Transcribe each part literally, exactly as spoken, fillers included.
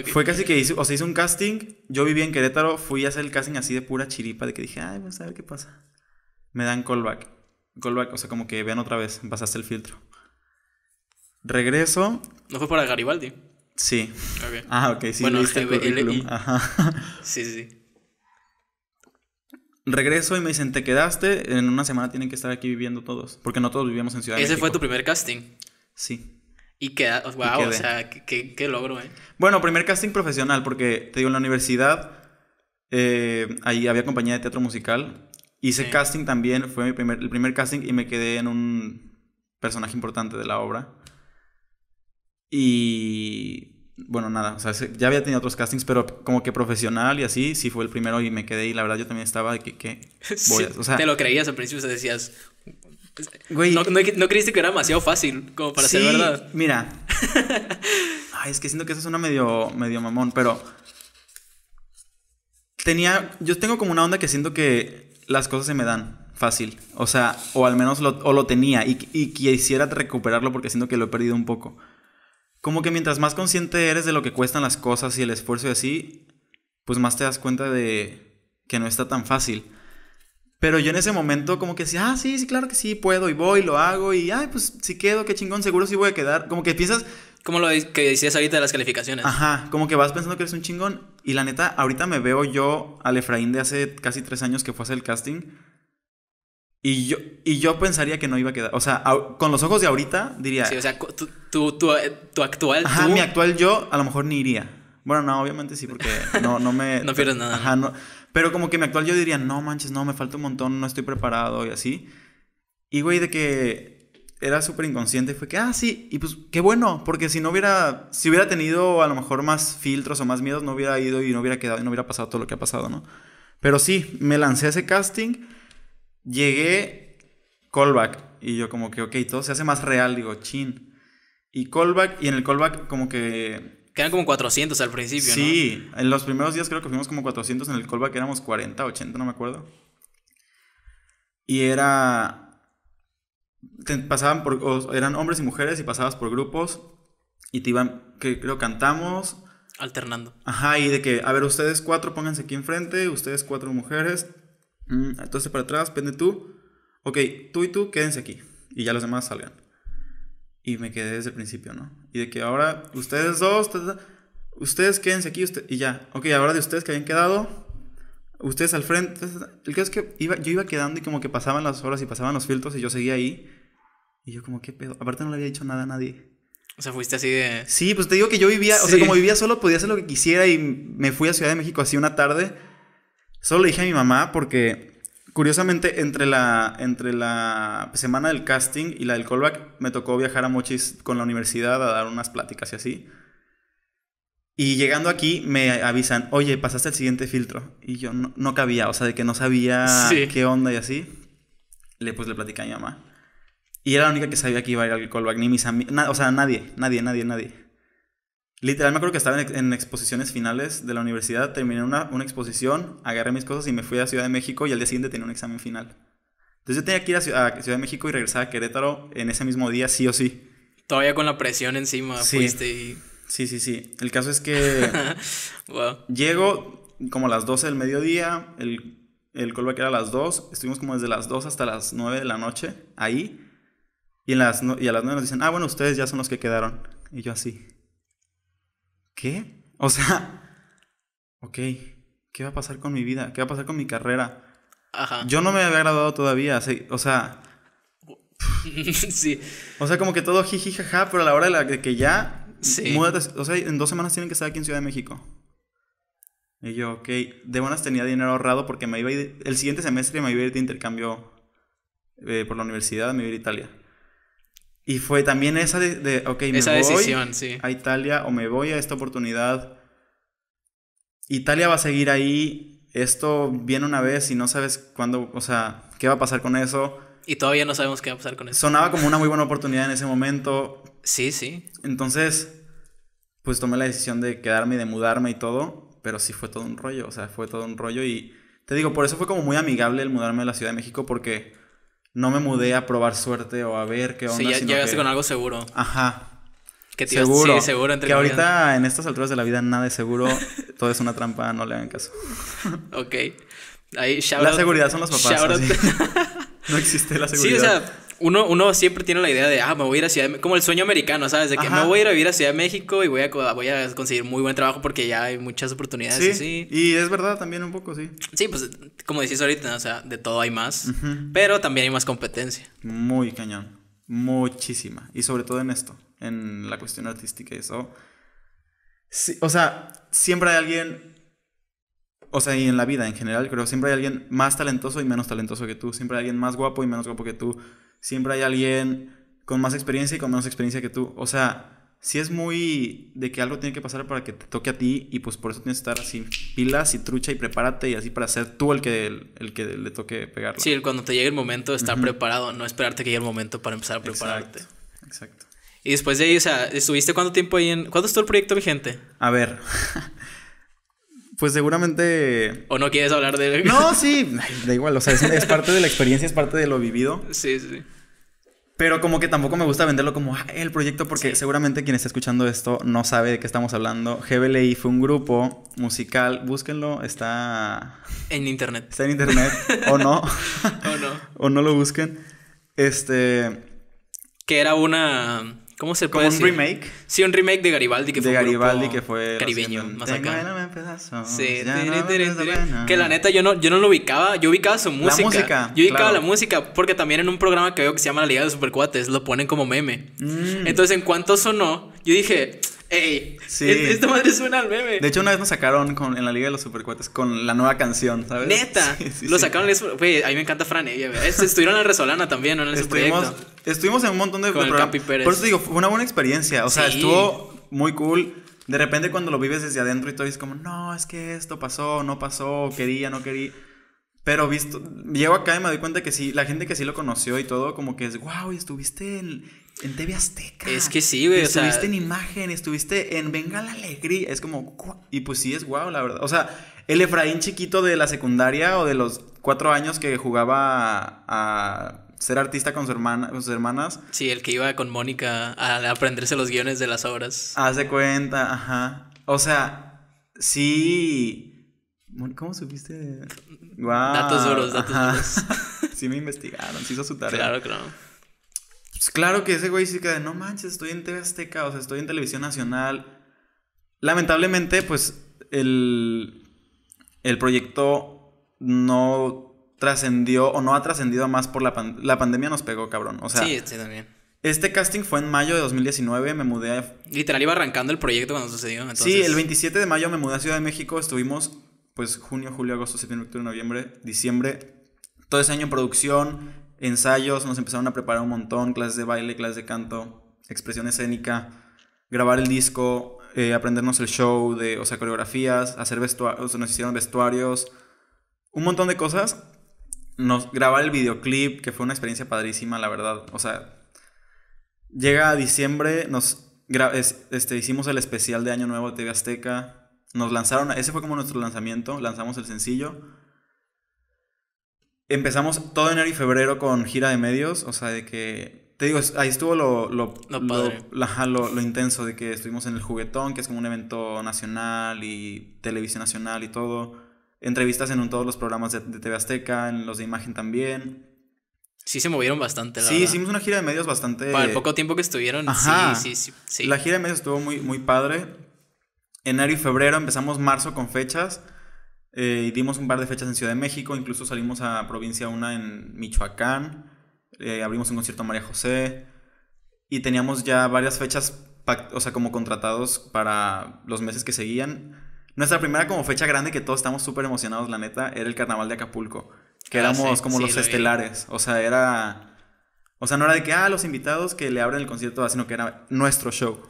Okay. Fue casi que hice, o sea, hice un casting, yo vivía en Querétaro, fui a hacer el casting así de pura chiripa, de que dije, ay, vamos a ver qué pasa. Me dan callback, callback, o sea, como que vean otra vez, pasaste el filtro. Regreso. ¿No fue para Garibaldi? Sí. Okay. Ah, ok, sí. Bueno, G B L I. Ajá. Sí, sí, sí. Regreso y me dicen, te quedaste, en una semana tienen que estar aquí viviendo todos, porque no todos vivíamos en Ciudad de México. ¿Ese fue tu primer casting? Sí. Y queda, wow, y o sea, qué, qué logro, ¿eh? Bueno, primer casting profesional, porque te digo, en la universidad, eh, ahí había compañía de teatro musical. Hice sí. casting también, fue mi primer, el primer casting y me quedé en un personaje importante de la obra. Y bueno, nada, o sea, ya había tenido otros castings, pero como que profesional y así, sí fue el primero y me quedé. Y la verdad, yo también estaba de que, que voy a, o sea, te lo creías al principio, o sea, decías... Güey, no, no, no creíste que era demasiado fácil como para sí, ser verdad. Mira. Ay, es que siento que eso suena medio, medio mamón, pero tenía, yo tengo como una onda que siento que las cosas se me dan fácil. O sea, o al menos lo, o lo tenía y, y quisiera recuperarlo porque siento que lo he perdido un poco. Como que mientras más consciente eres de lo que cuestan las cosas y el esfuerzo y así, pues más te das cuenta de que no está tan fácil. Pero yo en ese momento como que decía, ah, sí, sí, claro que sí, puedo, y voy, lo hago, y ay, pues si quedo, qué chingón, seguro sí voy a quedar. Como que piensas... Como lo que decías ahorita de las calificaciones. Ajá, como que vas pensando que eres un chingón. Y la neta, ahorita me veo yo al Efraín de hace casi tres años que fue a hacer el casting. Y yo, y yo pensaría que no iba a quedar. O sea, con los ojos de ahorita diría... Sí, o sea, tu, tu, tu, tu actual... Ajá, tú... mi actual yo a lo mejor ni iría. Bueno, no, obviamente sí, porque no, no me... No pierdes nada. Ajá, no... Pero como que mi actual yo diría, no manches, no, me falta un montón, no estoy preparado y así. Y güey, de que era súper inconsciente, fue que, ah, sí, y pues qué bueno, porque si no hubiera, si hubiera tenido a lo mejor más filtros o más miedos, no hubiera ido y no hubiera quedado y no hubiera pasado todo lo que ha pasado, ¿no? Pero sí, me lancé a ese casting, llegué, callback, y yo como que, ok, todo se hace más real, digo, chin. Y callback, y en el callback como que... Quedan como cuatrocientos al principio, sí, ¿no? Sí, en los primeros días creo que fuimos como cuatrocientos, en el callback éramos cuarenta, ochenta, no me acuerdo. Y era... Te pasaban por... O eran hombres y mujeres y pasabas por grupos y te iban... Que creo cantamos... Alternando. Ajá, y de que, a ver, ustedes cuatro pónganse aquí enfrente, ustedes cuatro mujeres, mm, entonces para atrás, pende tú. Ok, tú y tú quédense aquí y ya los demás salgan. Y me quedé desde el principio, ¿no? Y de que ahora ustedes dos, ta, ta, ta, ustedes quédense aquí usted, y ya. Ok, ahora de ustedes que habían quedado, ustedes al frente. Ta, ta, ta. El caso es que iba, yo iba quedando y como que pasaban las horas y pasaban los filtros y yo seguía ahí. Y yo como, ¿qué pedo? Aparte no le había dicho nada a nadie. O sea, fuiste así de... Sí, pues te digo que yo vivía, sí. O sea, como vivía solo podía hacer lo que quisiera y me fui a Ciudad de México así una tarde. Solo le dije a mi mamá porque... Curiosamente, entre la, entre la semana del casting y la del callback, me tocó viajar a Mochis con la universidad a dar unas pláticas y así. Y llegando aquí, me avisan, oye, pasaste el siguiente filtro. Y yo no, no cabía, o sea, de que no sabía sí. qué onda y así. Le, pues le platicé a mi mamá. Y era la única que sabía que iba a ir al callback, ni mis amigos, o sea, nadie, nadie, nadie, nadie. Literal, me acuerdo que estaba en, en exposiciones finales de la universidad, terminé una, una exposición, agarré mis cosas y me fui a Ciudad de México y al día siguiente tenía un examen final. Entonces yo tenía que ir a Ciudad, a Ciudad de México y regresar a Querétaro en ese mismo día, sí o sí. Todavía con la presión encima sí. fuiste y... Sí, sí, sí. El caso es que wow. llego como a las doce del mediodía, el, el callback era a las dos, estuvimos como desde las dos hasta las nueve de la noche ahí y, en las, y a las nueve nos dicen, ah, bueno, ustedes ya son los que quedaron. Y yo así... ¿Qué? O sea, ok, ¿qué va a pasar con mi vida? ¿Qué va a pasar con mi carrera? Ajá. Yo no me había graduado todavía, o sea... sí. O sea, como que todo jiji, jaja, pero a la hora de, la de que ya... Sí. Múdate, o sea, en dos semanas tienen que estar aquí en Ciudad de México. Y yo, ok, de buenas tenía dinero ahorrado porque me iba a ir... El siguiente semestre me iba a ir de intercambio eh, por la universidad, me iba a ir a Italia. Y fue también esa de, de ok, me esa voy decisión, sí. a Italia o me voy a esta oportunidad. Italia va a seguir ahí. Esto viene una vez y no sabes cuándo, o sea, qué va a pasar con eso. Y todavía no sabemos qué va a pasar con eso. Sonaba como una muy buena oportunidad en ese momento. Sí, sí. Entonces, pues tomé la decisión de quedarme y de mudarme y todo. Pero sí fue todo un rollo, o sea, fue todo un rollo. Y te digo, por eso fue como muy amigable el mudarme de la Ciudad de México porque... No me mudé a probar suerte o a ver qué onda. Sí, ya llegaste que... con algo seguro. Ajá. Que te seguro. Ibas, sí, seguro. Entre que ahorita, en estas alturas de la vida, nada es seguro. Todo es una trampa, no le hagan caso. Ok. Ahí, shout la out, seguridad son los papás. No existe la seguridad. Sí, o sea, uno, uno siempre tiene la idea de, ah, me voy a ir a Ciudad de México. Como el sueño americano, ¿sabes? De que Ajá. me voy a ir a vivir a Ciudad de México y voy a, voy a conseguir muy buen trabajo porque ya hay muchas oportunidades. Sí, así. Y es verdad también un poco, sí. Sí, pues, como decís ahorita, ¿no? O sea, de todo hay más. Uh-huh. Pero también hay más competencia. Muy cañón. Muchísima. Y sobre todo en esto, en la cuestión artística y eso. Sí, o sea, siempre hay alguien... O sea, y en la vida en general, creo, siempre hay alguien más talentoso y menos talentoso que tú. Siempre hay alguien más guapo y menos guapo que tú. Siempre hay alguien con más experiencia y con menos experiencia que tú. O sea, sí es muy de que algo tiene que pasar para que te toque a ti. Y pues por eso tienes que estar así, pilas y trucha y prepárate. Y así para ser tú el que, el, el que le toque pegarla. Sí, cuando te llegue el momento de estar uh-huh. preparado. No esperarte que llegue el momento para empezar a prepararte. Exacto, exacto. Y después de ahí, o sea, ¿estuviste cuánto tiempo ahí en...? ¿Cuánto estuvo el proyecto vigente? A ver... Pues seguramente... ¿O no quieres hablar de...? No, sí, da igual, o sea, es, es parte de la experiencia, es parte de lo vivido. Sí, sí. Pero como que tampoco me gusta venderlo como ah, el proyecto porque sí. seguramente quien está escuchando esto no sabe de qué estamos hablando. G B L I fue un grupo musical, búsquenlo, está... En internet. Está en internet, o no. O no. O no lo busquen. Este... Que era una... ¿Cómo se puede decir? Como un remake. Sí, un remake de Garibaldi que de fue Garibaldi un que fue caribeño, más acá. Sí, tiri, tiri, tiri. Que la neta yo no yo no lo ubicaba, yo ubicaba su música. La música. Yo ubicaba claro. la música porque también en un programa que veo que se llama La Liga de Supercuates lo ponen como meme. Mm. Entonces, en cuanto sonó, yo dije, "Ey, sí. esta madre suena al meme." De hecho, una vez nos sacaron con en La Liga de los Supercuates con la nueva canción, ¿sabes? Neta. Sí, sí, lo sacaron, sí. Wey, a mí me encanta Fran Hevia. Estuvieron en La Resolana también, ¿no? En ese Estuvimos... proyecto. Estuvimos en un montón de, de programas. Por eso te digo, fue una buena experiencia. O sí. sea, estuvo muy cool. De repente cuando lo vives desde adentro y todo es como, no, es que esto pasó, no pasó, quería, no quería. Pero visto, llego acá y me doy cuenta que sí, la gente que sí lo conoció y todo, como que es, wow, y estuviste en, en T V Azteca. Es que sí, güey. Estuviste o sea... en Imagen, estuviste en Venga la Alegría. Es como, wow. Y pues sí, es wow, la verdad. O sea, el Efraín chiquito de la secundaria o de los cuatro años que jugaba a... a ser artista con su hermana, con sus hermanas. Sí, el que iba con Mónica a aprenderse los guiones de las obras. Hace cuenta, ajá. O sea, sí. ¿Cómo supiste? Wow. Datos duros, datos ajá. duros. Sí me investigaron, sí hizo su tarea. Claro, claro. Pues claro que ese güey sí que de no manches, estoy en T V Azteca, o sea, estoy en Televisión Nacional. Lamentablemente, pues, el, el proyecto no... trascendió o no ha trascendido más por la pandemia. La pandemia nos pegó, cabrón. O sea, sí, sí, también. Este casting fue en mayo de dos mil diecinueve. Me mudé a... Literal iba arrancando el proyecto cuando sucedió. Entonces... Sí, el veintisiete de mayo me mudé a Ciudad de México. Estuvimos, pues, junio, julio, agosto, septiembre, octubre, noviembre, diciembre. Todo ese año en producción, ensayos. Nos empezaron a preparar un montón. Clases de baile, clases de canto, expresión escénica, grabar el disco, eh, aprendernos el show, de, o sea, coreografías, hacer vestuarios. O sea, nos hicieron vestuarios. Un montón de cosas. Nos grabar el videoclip, que fue una experiencia padrísima, la verdad. O sea, llega a diciembre, nos es, este, hicimos el especial de Año Nuevo de T V Azteca. Nos lanzaron, ese fue como nuestro lanzamiento, lanzamos el sencillo. Empezamos todo enero y febrero con gira de medios, o sea, de que... Te digo, ahí estuvo lo, lo, no, padre. Lo, la, lo, lo intenso de que estuvimos en el Juguetón, que es como un evento nacional y televisión nacional y todo... Entrevistas en un, todos los programas de, de T V Azteca, en los de Imagen también. Sí se movieron bastante, la Sí, verdad. Hicimos una gira de medios bastante... Para el poco tiempo que estuvieron, Ajá. sí, sí, sí. La gira de medios estuvo muy, muy padre. Enero y febrero, empezamos marzo con fechas. Eh, y dimos un par de fechas en Ciudad de México. Incluso salimos a provincia una en Michoacán. Eh, abrimos un concierto a María José. Y teníamos ya varias fechas, o sea, como contratados para los meses que seguían. Nuestra primera como fecha grande que todos estamos súper emocionados, la neta, era el carnaval de Acapulco. Que ah, éramos sí, como sí, los lo estelares. Vi. O sea, era... O sea, no era de que, ah, los invitados que le abren el concierto, sino que era nuestro show.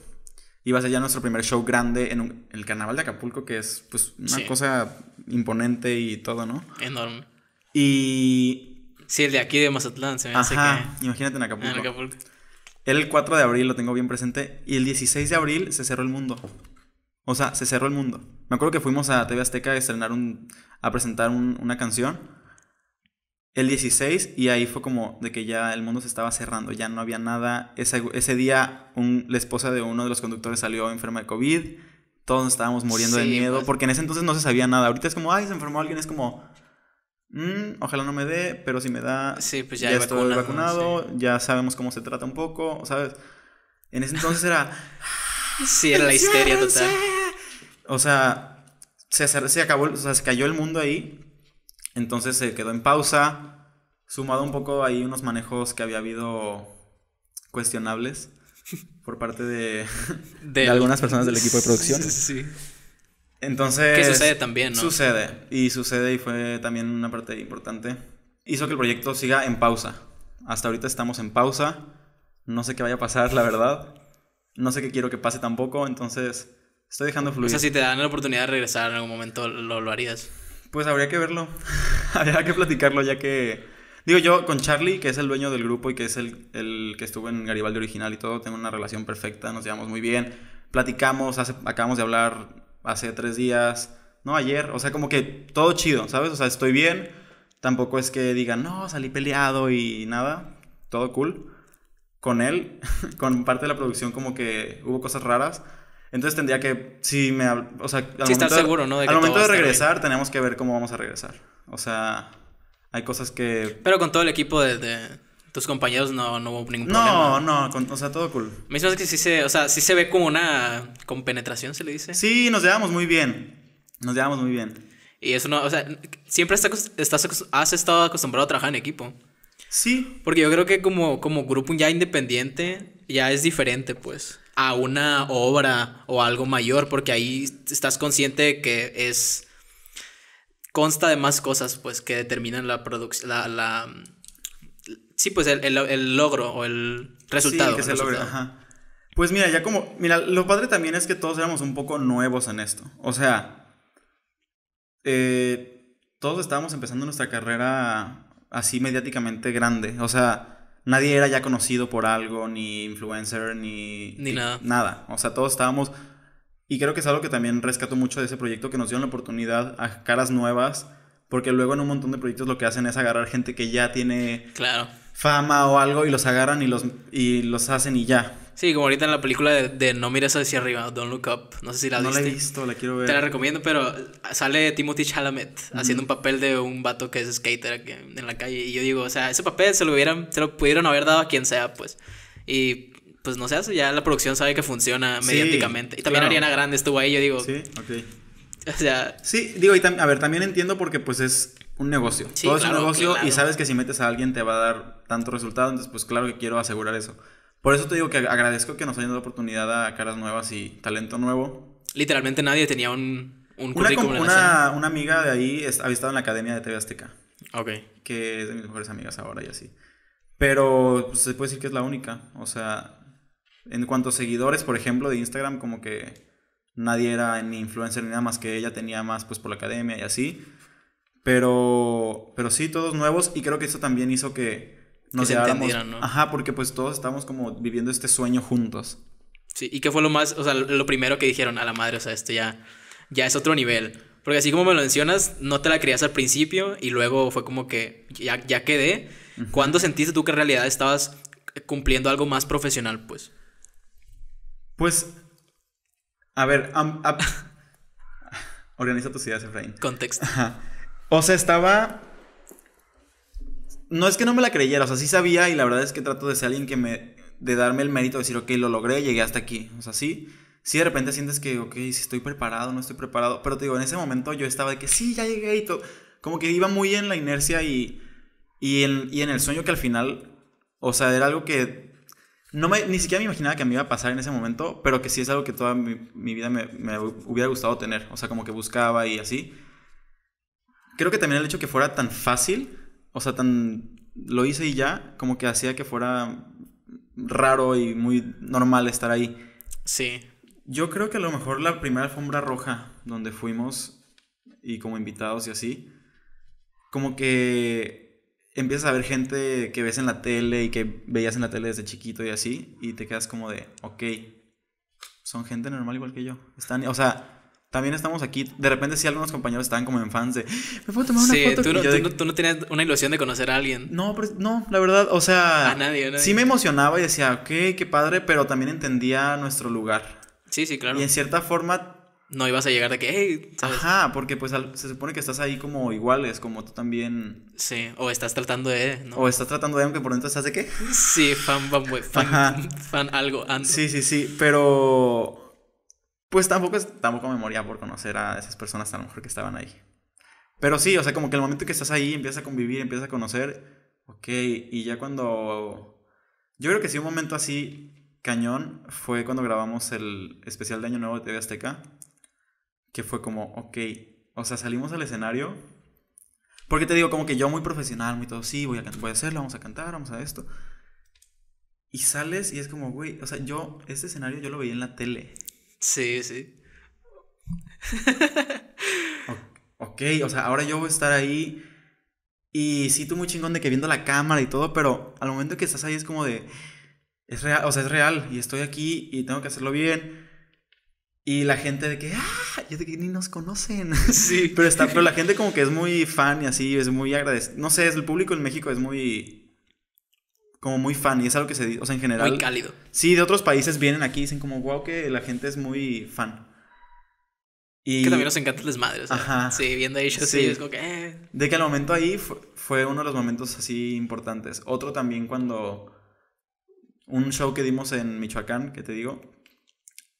Iba a ser ya nuestro primer show grande en un... el carnaval de Acapulco, que es, pues, una sí. cosa imponente y todo, ¿no? Enorme. Y... Sí, el de aquí de Mazatlán, se me hace Ajá, que... imagínate en Acapulco. En Acapulco. Era el cuatro de abril, lo tengo bien presente. Y el dieciséis de abril se cerró el mundo. O sea, se cerró el mundo. Me acuerdo que fuimos a T V Azteca a estrenar un... a presentar un, una canción. el dieciséis, y ahí fue como de que ya el mundo se estaba cerrando, ya no había nada. Ese, ese día un, la esposa de uno de los conductores salió enferma de COVID, todos nos estábamos muriendo sí, de miedo, pues... porque en ese entonces no se sabía nada. Ahorita es como, ay, se enfermó alguien, es como... Mm, ojalá no me dé, pero si me da, sí, pues ya, ya estoy vacunado, sí. Ya sabemos cómo se trata un poco, ¿sabes? En ese entonces era... sí, era la histeria total. O sea, se, se acabó, o sea, se cayó el mundo ahí, entonces se quedó en pausa, sumado un poco ahí unos manejos que había habido cuestionables por parte de, de, de algunas personas del equipo de producción. Sí. Entonces... que sucede también, ¿no? Sucede, y sucede y fue también una parte importante. Hizo que el proyecto siga en pausa. Hasta ahorita estamos en pausa. No sé qué vaya a pasar, la verdad. No sé qué quiero que pase tampoco, entonces estoy dejando fluir. O sea, si te dan la oportunidad de regresar en algún momento, ¿lo, lo harías? Pues habría que verlo. Habría que platicarlo, ya que... digo, yo con Charlie, que es el dueño del grupo y que es el, el que estuvo en Garibaldi original y todo, tengo una relación perfecta, nos llevamos muy bien. Platicamos, hace, acabamos de hablar... hace tres días, no, ayer, o sea, como que todo chido, ¿sabes? O sea, estoy bien, tampoco es que digan, no, salí peleado y nada, todo cool. Con él, con parte de la producción como que hubo cosas raras, entonces tendría que, si me, o sea, al sí, momento, estar seguro, ¿no? De que al momento de regresar tenemos que ver cómo vamos a regresar, o sea, hay cosas que... Pero con todo el equipo de... de... tus compañeros no, no hubo ningún problema. No, no, con, o sea, todo cool. Me parece que sí se, o sea, sí se ve como una compenetración, ¿se le dice? Sí, nos llevamos muy bien. Nos llevamos muy bien. Y eso no, o sea, siempre estás, estás, has estado acostumbrado a trabajar en equipo. Sí. Porque yo creo que como, como grupo ya independiente ya es diferente, pues, a una obra o algo mayor, porque ahí estás consciente de que es... consta de más cosas, pues, que determinan la producción, la... la sí, pues el, el, el logro o el resultado. Sí, que se logre, ajá. Pues mira, ya como... mira, lo padre también es que todos éramos un poco nuevos en esto. O sea, eh, todos estábamos empezando nuestra carrera así mediáticamente grande. O sea, nadie era ya conocido por algo, ni influencer, ni... Ni nada. Nada. O sea, todos estábamos... y creo que es algo que también rescato mucho de ese proyecto, que nos dieron la oportunidad a caras nuevas, porque luego en un montón de proyectos lo que hacen es agarrar gente que ya tiene... claro. Fama o algo y los agarran y los, y los hacen y ya. Sí, como ahorita en la película de, de No mires hacia arriba, Don't look up. No sé si la no viste. No la he visto, la quiero ver. Te la recomiendo, pero sale Timothy Chalamet mm. haciendo un papel de un vato que es skater aquí en la calle. Y yo digo, o sea, ese papel se lo hubieran, se lo pudieron haber dado a quien sea, pues. Y pues no se hace, ya la producción sabe que funciona mediáticamente. Sí, y también claro. Ariana Grande estuvo ahí, yo digo. Sí, ok. O sea. Sí, digo, y a ver, también entiendo porque pues es... un negocio, sí, todo claro, es un negocio claro. Y sabes que si metes a alguien te va a dar tanto resultado, entonces pues claro que quiero asegurar eso. Por eso te digo que agradezco que nos hayan dado oportunidad a caras nuevas y talento nuevo. Literalmente nadie tenía un, un currículum en la escena. Una amiga de ahí es, había estado en la academia de T V Azteca. Ok. Que es de mis mejores amigas ahora y así. Pero pues, se puede decir que es la única. O sea, en cuanto a seguidores, por ejemplo, de Instagram, como que nadie era ni influencer ni nada más que ella tenía más pues por la academia y así. Pero, pero sí, todos nuevos. Y creo que eso también hizo que nos lleváramos, ¿no? Ajá, porque pues todos estamos como viviendo este sueño juntos. Sí, y que fue lo más, o sea, lo primero que dijeron a la madre, o sea, esto ya, ya es otro nivel. Porque así como me lo mencionas, no te la creías al principio y luego fue como que ya, ya quedé. Uh-huh. ¿Cuándo sentiste tú que en realidad estabas cumpliendo algo más profesional, pues? Pues, a ver, um, a... organiza tus ideas, Efraín. Contexto. Ajá. O sea, estaba... no es que no me la creyera, o sea, sí sabía y la verdad es que trato de ser alguien que me... de darme el mérito de decir, ok, lo logré, llegué hasta aquí. O sea, sí, sí de repente sientes que, ok, si estoy preparado, no estoy preparado. Pero te digo, en ese momento yo estaba de que sí, ya llegué y todo. Como que iba muy en la inercia y, y, en, y en el sueño que al final... o sea, era algo que... no me, ni siquiera me imaginaba que me iba a pasar en ese momento, pero que sí es algo que toda mi, mi vida me, me hubiera gustado tener. O sea, como que buscaba y así... creo que también el hecho que fuera tan fácil, o sea, tan... lo hice y ya, como que hacía que fuera raro y muy normal estar ahí. Sí. Yo creo que a lo mejor la primera alfombra roja donde fuimos y como invitados y así, como que empiezas a ver gente que ves en la tele y que veías en la tele desde chiquito y así, y te quedas como de, ok, son gente normal igual que yo. Están, o sea... También estamos aquí, de repente sí algunos compañeros estaban como en fans de, ¿me puedo tomar una sí, foto? Sí, tú, no, tú, de... no, tú no tenías una ilusión de conocer a alguien. No, pero, no, la verdad, o sea, a nadie, a nadie. Sí me emocionaba y decía, ok, qué padre, pero también entendía nuestro lugar. Sí, sí, claro. Y en cierta forma no ibas a llegar de que, hey, ¿sabes? Ajá, porque pues al, se supone que estás ahí como iguales, como tú también. Sí, o estás tratando de, ¿no? O estás tratando de, aunque por dentro estás de qué. Sí, fan, fan, fan, Ajá. fan algo antes. Sí, sí, sí, pero pues tampoco, tampoco me moría por conocer a esas personas a lo mejor que estaban ahí. Pero sí, o sea, como que el momento que estás ahí empiezas a convivir, empiezas a conocer. Ok, y ya cuando... Yo creo que sí, un momento así cañón fue cuando grabamos el especial de Año Nuevo de T V Azteca. Que fue como, ok, o sea, salimos al escenario. Porque te digo, como que yo muy profesional, muy todo, sí, voy a, voy a hacerlo, vamos a cantar, vamos a esto. Y sales y es como, güey, o sea, yo, este escenario yo lo veía en la tele. Sí, sí. Ok, o sea, ahora yo voy a estar ahí. Y sí, tú muy chingón de que viendo la cámara y todo, pero al momento que estás ahí es como de, es real, o sea, es real. Y estoy aquí y tengo que hacerlo bien. Y la gente de que, ah, yo de que ni nos conocen. Sí. Pero está, pero la gente como que es muy fan y así, es muy agradecida. No sé, es el público en México es muy, como muy fan y es algo que se dice, o sea, en general. Muy cálido. Sí, de otros países vienen aquí y dicen como, wow, que la gente es muy fan. Y que también nos encantan las madres. Ajá. Sí, viendo ellos, sí, es como que, eh. De que al momento ahí fue, fue uno de los momentos así importantes. Otro también cuando un show que dimos en Michoacán, que te digo.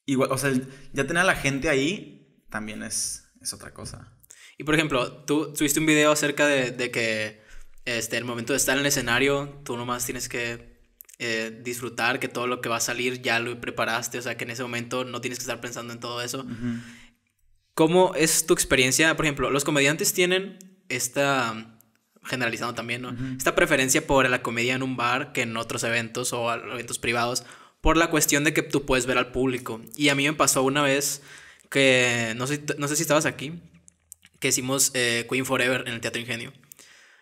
Igual, o sea, ya tener a la gente ahí también es, es otra cosa. Y por ejemplo, tú subiste un video acerca de, de que este, el momento de estar en el escenario, tú nomás tienes que eh, disfrutar que todo lo que va a salir ya lo preparaste, o sea, que en ese momento no tienes que estar pensando en todo eso. Uh-huh. ¿Cómo es tu experiencia? Por ejemplo, los comediantes tienen esta, generalizando también, ¿no? Uh-huh. Esta preferencia por la comedia en un bar que en otros eventos o eventos privados. Por la cuestión de que tú puedes ver al público. Y a mí me pasó una vez que, no sé, no sé si estabas aquí, que hicimos eh, Queen Forever en el Teatro Ingenio.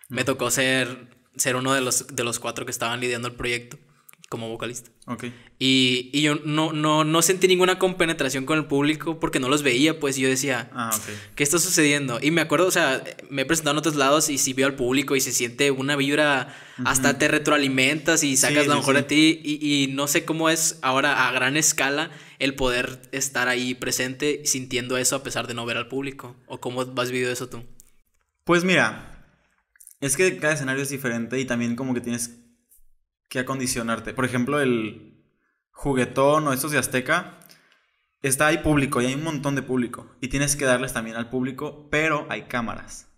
Mm. Me tocó ser, ser uno de los, de los cuatro que estaban lidiando el proyecto como vocalista. Okay. Y, y yo no, no, no sentí ninguna compenetración con el público porque no los veía, pues yo decía, ah, okay, ¿qué está sucediendo? Y me acuerdo, o sea, me he presentado en otros lados y sí veo al público y se siente una vibra, uh-huh, hasta te retroalimentas y sacas sí, lo mejor sí, de ti y, y no sé cómo es ahora a gran escala el poder estar ahí presente sintiendo eso a pesar de no ver al público. ¿O cómo has vivido eso tú? Pues mira, es que cada escenario es diferente y también como que tienes que acondicionarte. Por ejemplo, el juguetón o estos de Azteca, está ahí público y hay un montón de público. Y tienes que darles también al público, pero hay cámaras.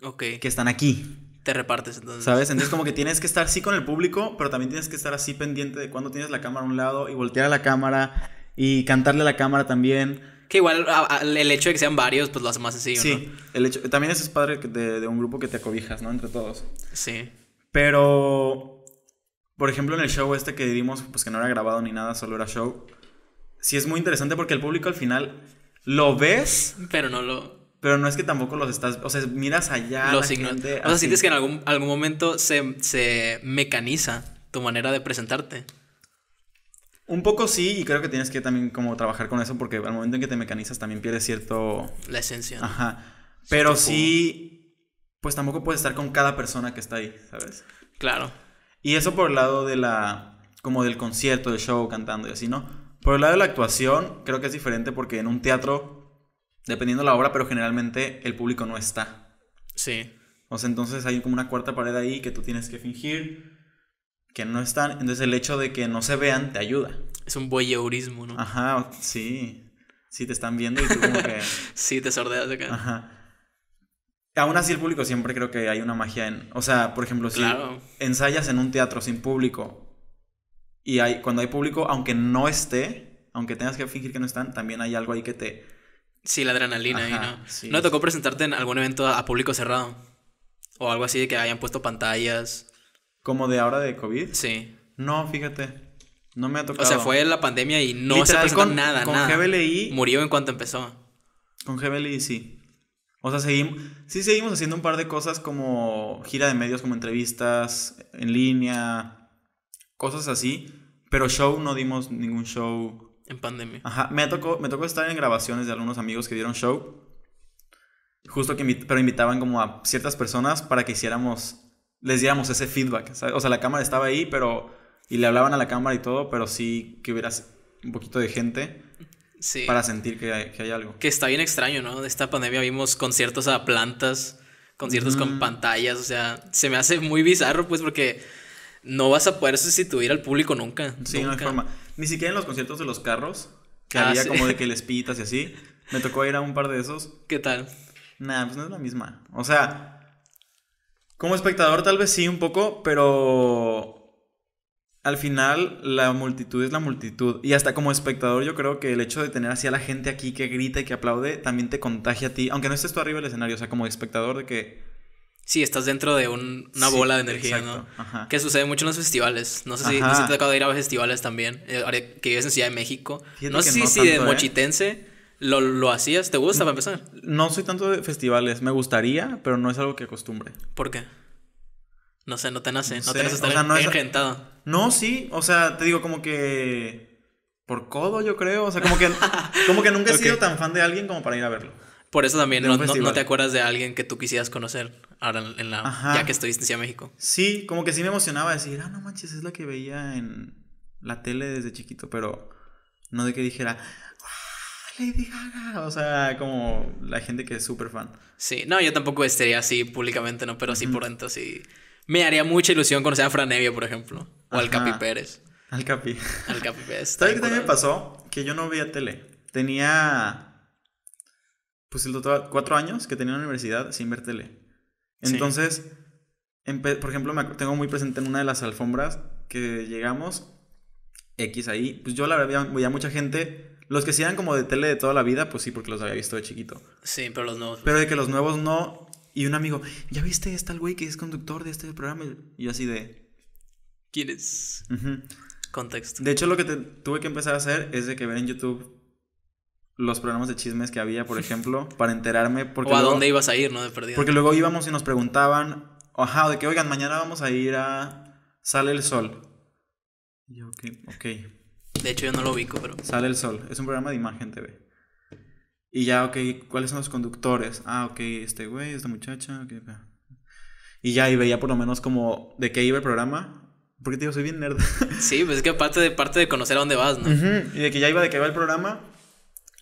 Ok. Que están aquí. Te repartes entonces. ¿Sabes? Entonces como que tienes que estar así con el público, pero también tienes que estar así pendiente de cuando tienes la cámara a un lado y voltear a la cámara y cantarle a la cámara también. Que igual a, a, el hecho de que sean varios pues lo hace más sencillo, sí, ¿no? El hecho, también eso es padre de, de un grupo que te acobijas, ¿no? Entre todos. Sí. Pero por ejemplo, en el show este que dimos, pues que no era grabado ni nada, solo era show. Sí es muy interesante porque el público al final lo ves, pero no lo... Pero no es que tampoco los estás... O sea, miras allá los signos. O sea, así. Sientes que en algún, algún momento se, se mecaniza tu manera de presentarte. Un poco sí, y creo que tienes que también como trabajar con eso porque al momento en que te mecanizas también pierdes cierto... La esencia, ¿no? Ajá. Pero sí, sí, pues tampoco puedes estar con cada persona que está ahí, ¿sabes? Claro. Y eso por el lado de la... Como del concierto, del show, cantando y así, ¿no? Por el lado de la actuación, creo que es diferente porque en un teatro, dependiendo la obra, pero generalmente el público no está. Sí. O sea, entonces hay como una cuarta pared ahí que tú tienes que fingir que no están. Entonces el hecho de que no se vean te ayuda. Es un voyeurismo, ¿no? Ajá, sí. Sí, te están viendo y tú como que... Sí, te sordeas de acá. Ajá. Aún así el público siempre creo que hay una magia en... O sea, por ejemplo, si claro, ensayas en un teatro sin público y hay, cuando hay público, aunque no esté, aunque tengas que fingir que no están, también hay algo ahí que te... Sí, la adrenalina. Ajá, ahí, ¿no? Sí, ¿no te tocó presentarte en algún evento a público cerrado? O algo así de que hayan puesto pantallas. ¿Como de ahora de COVID? Sí. No, fíjate, no me ha tocado. O sea, fue la pandemia y no literal, se presentó con, nada, con nada. Con G B L I... Murió en cuanto empezó. Con G B L I sí. O sea, seguimos, sí seguimos haciendo un par de cosas como gira de medios, como entrevistas en línea, cosas así, pero show no dimos ningún show En pandemia. Ajá, me tocó, me tocó estar en grabaciones de algunos amigos que dieron show. Justo que invit- pero invitaban como a ciertas personas para que hiciéramos, les diéramos ese feedback, ¿sabes? O sea, la cámara estaba ahí, pero... Y le hablaban a la cámara y todo, pero sí que hubiera un poquito de gente... Sí. Para sentir que hay, que hay algo. Que está bien extraño, ¿no? De esta pandemia vimos conciertos a plantas, conciertos mm. con pantallas, o sea, se me hace muy bizarro, pues, porque no vas a poder sustituir al público nunca. Sí, nunca. No hay forma. Ni siquiera en los conciertos de los carros, que ah, había sí. como de que les pitas y así. Me tocó ir a un par de esos. ¿Qué tal? Nah, pues no es la misma. O sea, como espectador tal vez sí un poco, pero... Al final, la multitud es la multitud. Y hasta como espectador, yo creo que el hecho de tener así a la gente aquí que grita y que aplaude también te contagia a ti, aunque no estés tú arriba del escenario. O sea, como espectador de que... Sí, estás dentro de un, una sí, bola de energía, exacto, ¿no? Ajá. Que sucede mucho en los festivales. No sé si, no sé si te acabo de ir a festivales también, eh, que vives en Ciudad de México. Fíjate, no sé si, no si tanto, de eh. mochitense lo, lo hacías. ¿Te gusta no, para empezar? No soy tanto de festivales. Me gustaría, pero no es algo que acostumbre. ¿Por qué? No sé, no te nace, no, no sé. te nace estar o sea, no engentado. Es... No, sí, o sea, te digo como que... Por codo, yo creo, o sea, como que, como que nunca he okay. sido tan fan de alguien como para ir a verlo. Por eso también, no, no, no te acuerdas de alguien que tú quisieras conocer ahora en la... Ajá. Ya que estuviste en Ciudad de México. Sí, como que sí me emocionaba decir, ah, no manches, es la que veía en la tele desde chiquito, pero no de que dijera... Lady Gaga, o sea, como la gente que es súper fan. Sí, no, yo tampoco estaría así públicamente, no, pero sí mm. por dentro sí... Me haría mucha ilusión conocer a Fran Hevia, por ejemplo. O Ajá. al Capi Pérez. Al Capi. Al Capi Pérez. ¿Sabes qué también me pasó? Que yo no veía tele. Tenía, pues, el doctor, cuatro años que tenía en la universidad sin ver tele. Entonces, sí. empe- por ejemplo, me tengo muy presente en una de las alfombras que llegamos, X ahí. Pues yo la verdad veía mucha gente. Los que sí eran como de tele de toda la vida, pues sí, porque los había visto de chiquito. Sí, pero los nuevos. Pero de que los nuevos no... Y un amigo, ¿ya viste este güey que es conductor de este programa? Y yo así de... ¿Quién es? Uh-huh. Contexto. De hecho, lo que te, tuve que empezar a hacer es de que ver en YouTube los programas de chismes que había, por ejemplo, para enterarme. Porque o luego, a dónde ibas a ir, ¿no? De perdida. Porque luego íbamos y nos preguntaban, ajá, de que, oigan, mañana vamos a ir a Sale el Sol. Y yo, ok, ok. De hecho, yo no lo ubico, pero... Sale el Sol, es un programa de Imagen T V. Y ya, ok, ¿cuáles son los conductores? Ah, ok, este güey, esta muchacha, okay, okay. Y ya, y veía por lo menos como de qué iba el programa. Porque te digo, soy bien nerd. Sí, pues es que aparte de, parte de conocer a dónde vas, ¿no? Uh-huh. Y de que ya iba de qué iba el programa.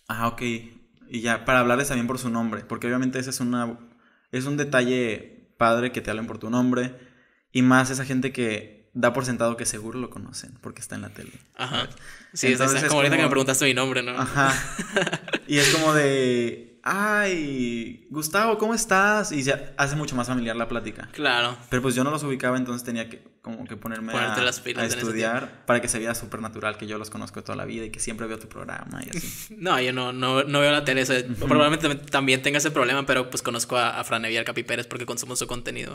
Ah, ok. Y ya, para hablarles también por su nombre. Porque obviamente ese es una... Es un detalle padre que te hablen por tu nombre. Y más esa gente que... Da por sentado que seguro lo conocen porque está en la tele. Ajá. Sí, entonces, es como, como ahorita que me preguntaste mi nombre, ¿no? Ajá. Y es como de, ay, Gustavo, ¿cómo estás? Y se hace mucho más familiar la plática. Claro. Pero pues yo no los ubicaba, entonces tenía que como que ponerme Ponerte a, las pilas a estudiar para que se viera súper natural que yo los conozco toda la vida y que siempre veo tu programa y así. No, yo no, no, no veo la tele. O sea, uh-huh. Probablemente también tenga ese problema, pero pues conozco a, a Fran Hevia, Capi Pérez porque consumo su contenido.